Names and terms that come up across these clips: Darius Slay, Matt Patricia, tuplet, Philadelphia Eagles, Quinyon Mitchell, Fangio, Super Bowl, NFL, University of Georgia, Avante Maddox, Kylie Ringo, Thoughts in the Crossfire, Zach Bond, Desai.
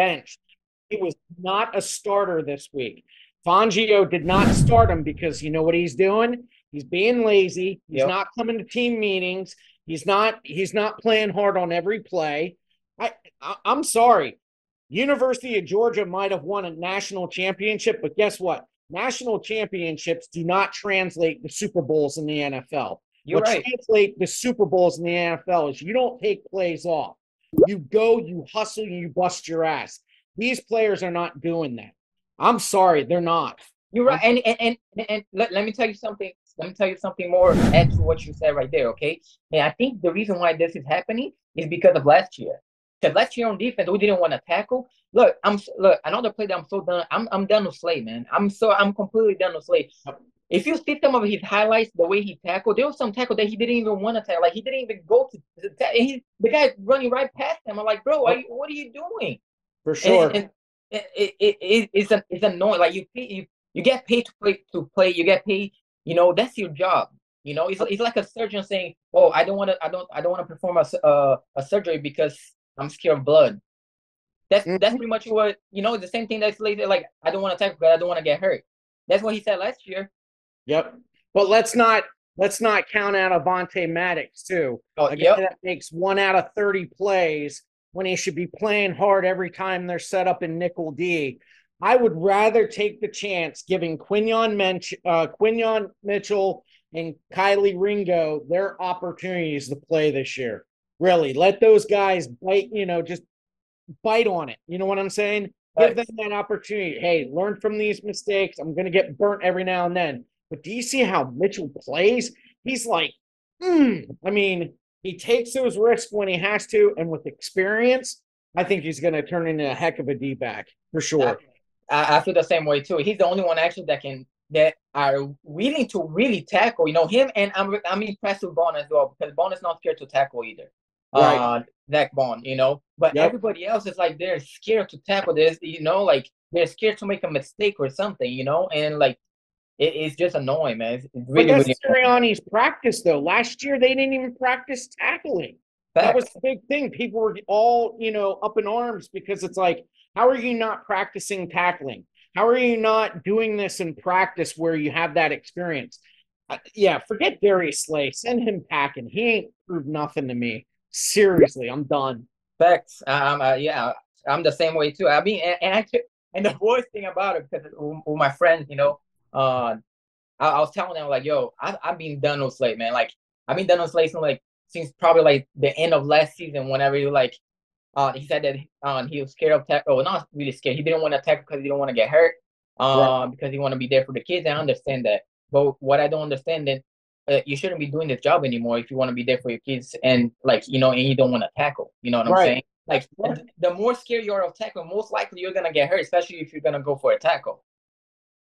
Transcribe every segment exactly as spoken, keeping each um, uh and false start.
benched. He was not a starter this week. Fangio did not start him because you know what he's doing? He's being lazy. He's yep. not coming to team meetings. He's not he's not playing hard on every play. I, I I'm sorry. University of Georgia might have won a national championship, but guess what? National championships do not translate to Super Bowls in the N F L. You're what right. translate to Super Bowls in the N F L is you don't take plays off. You go, you hustle, you bust your ass. These players are not doing that. I'm sorry, they're not. You're right. And and and, and, and let, let me tell you something. Let me tell you something more to add to what you said right there, okay? And I think the reason why this is happening is because of last year. Because last year on defense, we didn't want to tackle. Look, I'm look another play that I'm so done. I'm I'm done with Slay, man. I'm so I'm completely done with Slay. If you see some of his highlights, the way he tackled, there was some tackle that he didn't even want to tackle. Like he didn't even go to the tackle. He, the guy's running right past him. I'm like, bro, are you, what are you doing? For sure. And, and, and it, it, it it's an, it's annoying. Like you you you get paid to play to play. You get paid. You know, that's your job. You know, it's it's like a surgeon saying, "Oh, I don't want to, I don't, I don't want to perform a uh, a surgery because I'm scared of blood." That's mm-hmm. that's pretty much what you know. It's the same thing that's later, like I don't want to tackle because I don't want to get hurt. That's what he said last year. Yep. But let's not let's not count out Avante Maddox too. Oh, a guy yep. that makes one out of thirty plays when he should be playing hard every time they're set up in nickel D. I would rather take the chance giving Quinyon, Mench, uh, Quinyon Mitchell and Kylie Ringo their opportunities to play this year. Really, let those guys bite, you know, just bite on it. You know what I'm saying? Right. Give them that opportunity. Hey, learn from these mistakes. I'm going to get burnt every now and then. But do you see how Mitchell plays? He's like, hmm. I mean, he takes those risks when he has to, and with experience, I think he's going to turn into a heck of a D-back for sure. Exactly. I feel the same way too. He's the only one actually that can that are willing to really tackle. You know him, and I'm I'm impressed with Bond as well because Bond is not scared to tackle either. Right. Uh, Zach Bond, you know. But yep. everybody else is like they're scared to tackle this. You know, like they're scared to make a mistake or something. You know, and like it, it's just annoying, man. It's, it's really, but that's really Sirianni's practice though. Last year they didn't even practice tackling. Facts. That was the big thing. People were all you know up in arms because it's like, how are you not practicing tackling? How are you not doing this in practice where you have that experience? Uh, yeah, forget Darius Slay. Send him packing. He ain't proved nothing to me. Seriously, I'm done. Facts. Um, uh, yeah, I'm the same way too. I mean, and and, I, and the worst thing about it, because with my friends, you know, uh, I, I was telling them like, yo, I, I've been done with Slay, man. Like, I've been done with Slay since like since probably like the end of last season. Whenever you like. Uh, he said that um, he was scared of tackle. Oh, not really scared. He didn't want to tackle because he didn't want to get hurt. Uh, right. Because he want to be there for the kids. I understand that. But what I don't understand is uh, you shouldn't be doing this job anymore if you want to be there for your kids and like you know, and you don't want to tackle. You know what right. I'm saying? Like right. the more scared you are of tackle, most likely you're gonna get hurt, especially if you're gonna go for a tackle.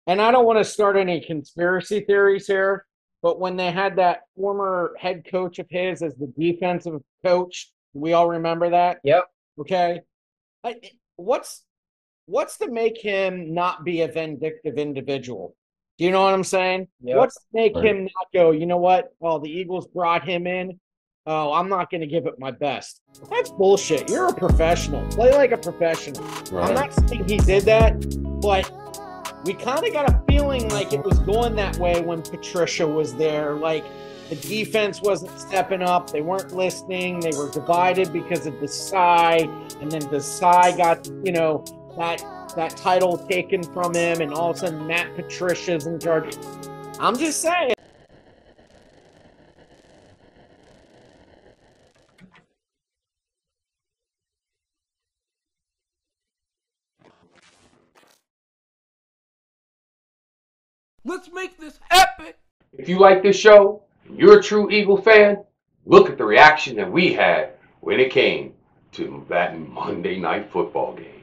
And I don't want to start any conspiracy theories here, but when they had that former head coach of his as the defensive coach, we all remember that. Yep. Okay, I, what's what's to make him not be a vindictive individual? Do you know what I'm saying? Yep. What's to make right. him not go, you know what? Oh, the Eagles brought him in. Oh, I'm not going to give it my best. That's bullshit. You're a professional. Play like a professional. Right. I'm not saying he did that, but we kind of got a feeling like it was going that way when Patricia was there. Like, the defense wasn't stepping up. They weren't listening. They were divided because of Desai. And then Desai got, you know, that that title taken from him. And all of a sudden, Matt Patricia's in charge. I'm just saying. Let's make this happen. If you like this show, you're a true Eagle fan. Look at the reaction that we had when it came to that Monday Night Football game.